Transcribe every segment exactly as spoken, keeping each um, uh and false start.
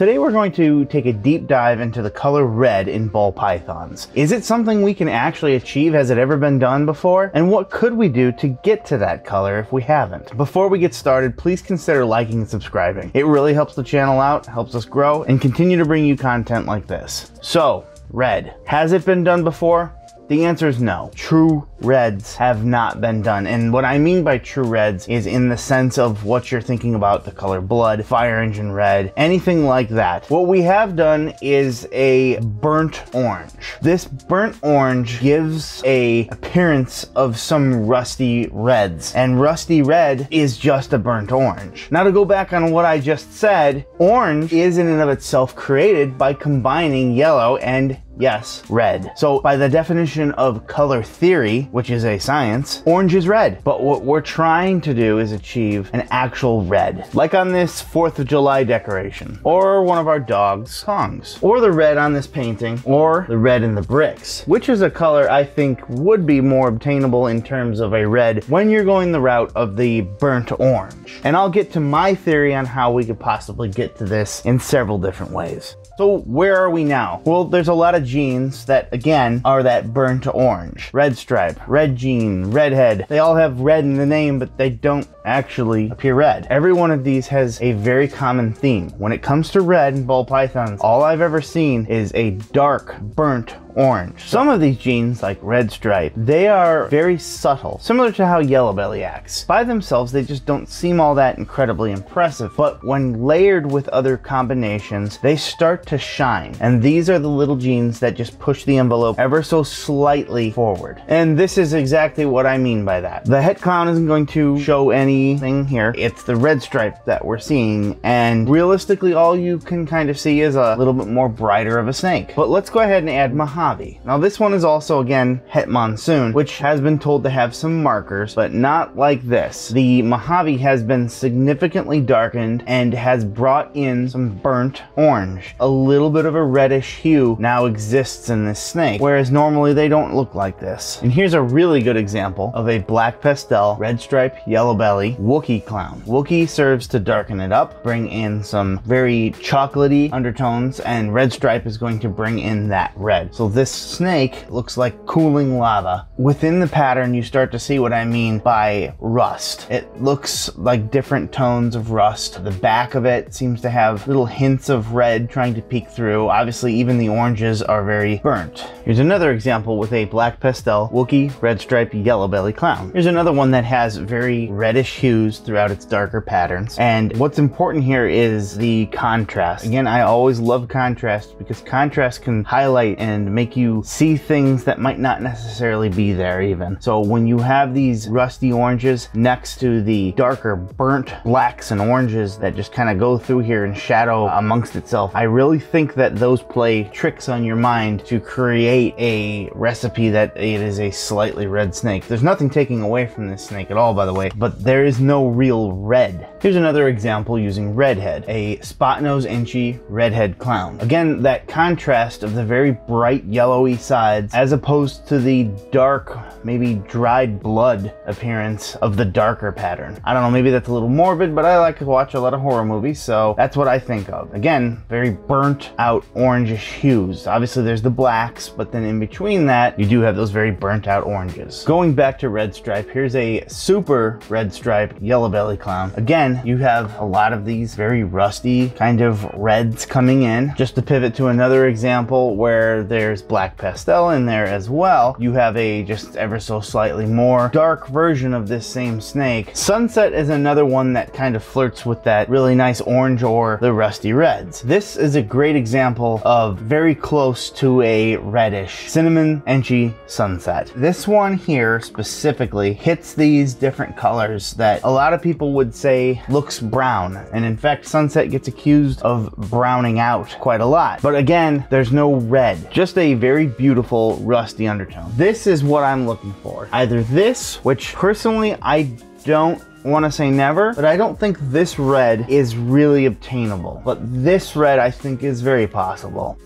Today we're going to take a deep dive into the color red in ball pythons. Is it something we can actually achieve? Has it ever been done before? And what could we do to get to that color if we haven't? Before we get started, please consider liking and subscribing. It really helps the channel out, helps us grow, and continue to bring you content like this. So, red. Has it been done before? The answer is no. True reds have not been done. And what I mean by true reds is in the sense of what you're thinking about, the color blood, fire engine red, anything like that. What we have done is a burnt orange. This burnt orange gives a appearance of some rusty reds, and rusty red is just a burnt orange. Now, to go back on what I just said, orange is in and of itself created by combining yellow and yes, red. So by the definition of color theory, which is a science, orange is red. But what we're trying to do is achieve an actual red, like on this fourth of July decoration, or one of our dog's songs, or the red on this painting, or the red in the bricks, which is a color I think would be more obtainable in terms of a red when you're going the route of the burnt orange. And I'll get to my theory on how we could possibly get to this in several different ways. So where are we now? Well, there's a lot of genes that, again, are that burnt orange. Red stripe, red gene, redhead. They all have red in the name, but they don't actually appear red. Every one of these has a very common theme. When it comes to red and ball pythons, all I've ever seen is a dark burnt orange. Some of these genes, like red stripe, they are very subtle, similar to how yellow belly acts. By themselves, they just don't seem all that incredibly impressive, but when layered with other combinations, they start to shine. And these are the little genes that just push the envelope ever so slightly forward. And this is exactly what I mean by that. The het clown isn't going to show anything here. It's the red stripe that we're seeing, and realistically, all you can kind of see is a little bit more brighter of a snake. But let's go ahead and add Mahana. Now, this one is also, again, het monsoon, which has been told to have some markers, but not like this. The Mojave has been significantly darkened and has brought in some burnt orange. A little bit of a reddish hue now exists in this snake, whereas normally they don't look like this. And here's a really good example of a black pastel, red stripe, yellow belly, Wookiee clown. Wookiee serves to darken it up, bring in some very chocolatey undertones, and red stripe is going to bring in that red. So this snake looks like cooling lava. Within the pattern, you start to see what I mean by rust. It looks like different tones of rust. The back of it seems to have little hints of red trying to peek through. Obviously, even the oranges are very burnt. Here's another example with a black pastel, Wookiee, red stripe, yellow belly clown. Here's another one that has very reddish hues throughout its darker patterns. And what's important here is the contrast. Again, I always love contrast because contrast can highlight and make make you see things that might not necessarily be there even. So when you have these rusty oranges next to the darker burnt blacks and oranges that just kind of go through here and shadow amongst itself, I really think that those play tricks on your mind to create a recipe that it is a slightly red snake. There's nothing taking away from this snake at all, by the way, but there is no real red. Here's another example using redhead, a spot-nose inchy redhead clown. Again, that contrast of the very bright yellowy sides as opposed to the dark, maybe dried blood appearance of the darker pattern. I don't know, maybe that's a little morbid, but I like to watch a lot of horror movies, so that's what I think of. Again, very burnt out orangish hues. Obviously there's the blacks, but then in between that you do have those very burnt out oranges. Going back to red stripe, here's a super red stripe yellow belly clown. Again, you have a lot of these very rusty kind of reds coming in. Just to pivot to another example where there's black pastel in there as well, you have a just ever so slightly more dark version of this same snake. Sunset is another one that kind of flirts with that really nice orange or the rusty reds. This is a great example of very close to a reddish cinnamon enchi sunset. This one here specifically hits these different colors that a lot of people would say looks brown, and in fact sunset gets accused of browning out quite a lot, but again there's no red, just a very beautiful rusty undertone. This is what I'm looking for. Either this, which personally I don't want to say never, but I don't think this red is really obtainable. But this red I think is very possible.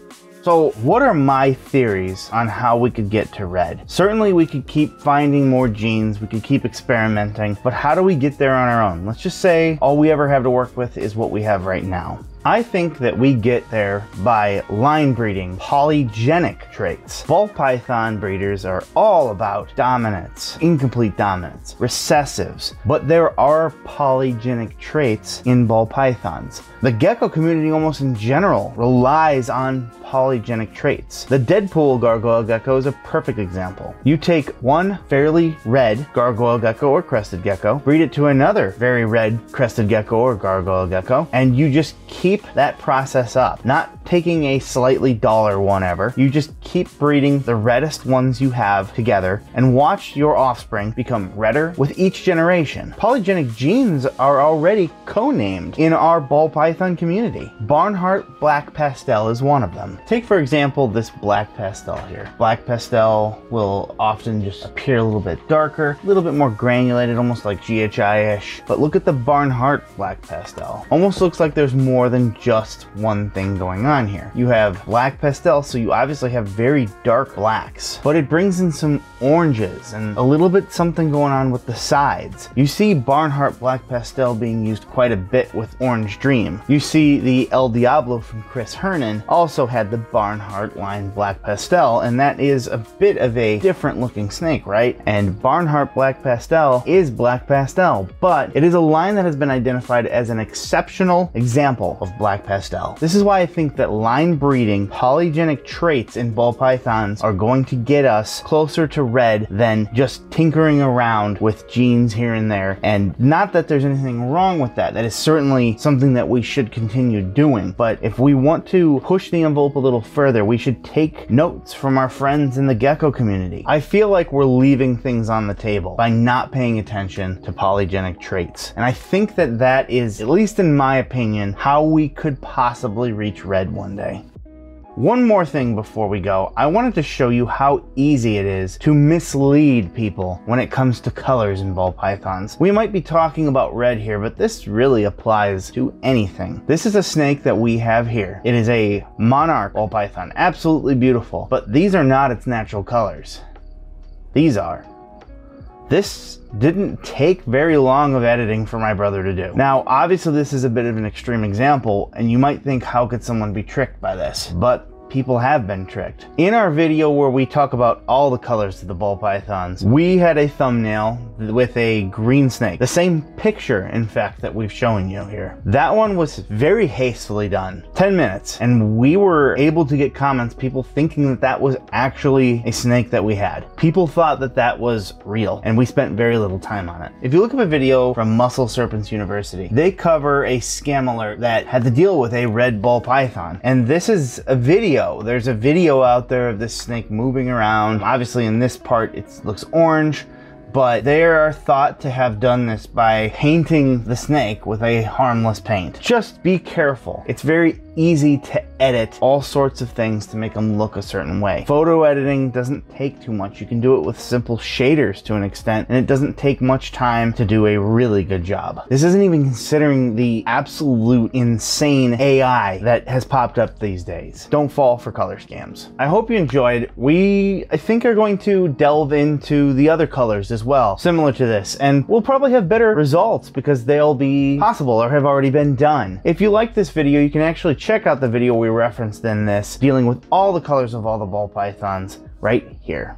So what are my theories on how we could get to red? Certainly we could keep finding more genes, we could keep experimenting, but how do we get there on our own? Let's just say all we ever have to work with is what we have right now. I think that we get there by line breeding polygenic traits. Ball python breeders are all about dominance, incomplete dominance, recessives, but there are polygenic traits in ball pythons. The gecko community almost in general relies on polygenic traits. The Deadpool gargoyle gecko is a perfect example. You take one fairly red gargoyle gecko or crested gecko, breed it to another very red crested gecko or gargoyle gecko, and you just keep Keep that process up, not taking a slightly duller one ever. You just keep breeding the reddest ones you have together and watch your offspring become redder with each generation. Polygenic genes are already co-named in our ball python community. Barnhart black pastel is one of them. Take for example this black pastel here. Black pastel will often just appear a little bit darker, a little bit more granulated, almost like G H I-ish. But look at the Barnhart black pastel. Almost looks like there's more than just one thing going on here. You have black pastel, so you obviously have very dark blacks, but it brings in some oranges and a little bit something going on with the sides. You see Barnhart black pastel being used quite a bit with Orange Dream. You see the El Diablo from Chris Hernan also had the Barnhart line black pastel, and that is a bit of a different looking snake, right? And Barnhart black pastel is black pastel, but it is a line that has been identified as an exceptional example of black pastel. This is why I think that line breeding polygenic traits in ball pythons are going to get us closer to red than just tinkering around with genes here and there. And not that there's anything wrong with that. That is certainly something that we should continue doing. But if we want to push the envelope a little further, we should take notes from our friends in the gecko community. I feel like we're leaving things on the table by not paying attention to polygenic traits. And I think that that is, at least in my opinion, how we could possibly reach red one day. One more thing before we go, I wanted to show you how easy it is to mislead people when it comes to colors in ball pythons. We might be talking about red here, but this really applies to anything. This is a snake that we have here. It is a monarch ball python, absolutely beautiful, but these are not its natural colors. These are. This didn't take very long of editing for my brother to do. Now, obviously this is a bit of an extreme example, and you might think, how could someone be tricked by this? But people have been tricked. In our video where we talk about all the colors of the ball pythons, we had a thumbnail with a green snake. The same picture, in fact, that we've shown you here. That one was very hastily done, ten minutes, and we were able to get comments, people thinking that that was actually a snake that we had. People thought that that was real, and we spent very little time on it. If you look up a video from Muscle Serpents University, they cover a scam alert that had to deal with a red ball python. And this is a video There's a video out there of this snake moving around. Obviously in this part it looks orange, but they are thought to have done this by painting the snake with a harmless paint. Just be careful. It's very easy to edit all sorts of things to make them look a certain way. Photo editing doesn't take too much. You can do it with simple shaders to an extent, and it doesn't take much time to do a really good job. This isn't even considering the absolute insane A I that has popped up these days. Don't fall for color scams. I hope you enjoyed. We, I think, are going to delve into the other colors as well, similar to this, and we'll probably have better results because they'll be possible or have already been done. If you like this video, you can actually check out the video we referenced in this, dealing with all the colors of all the ball pythons right here.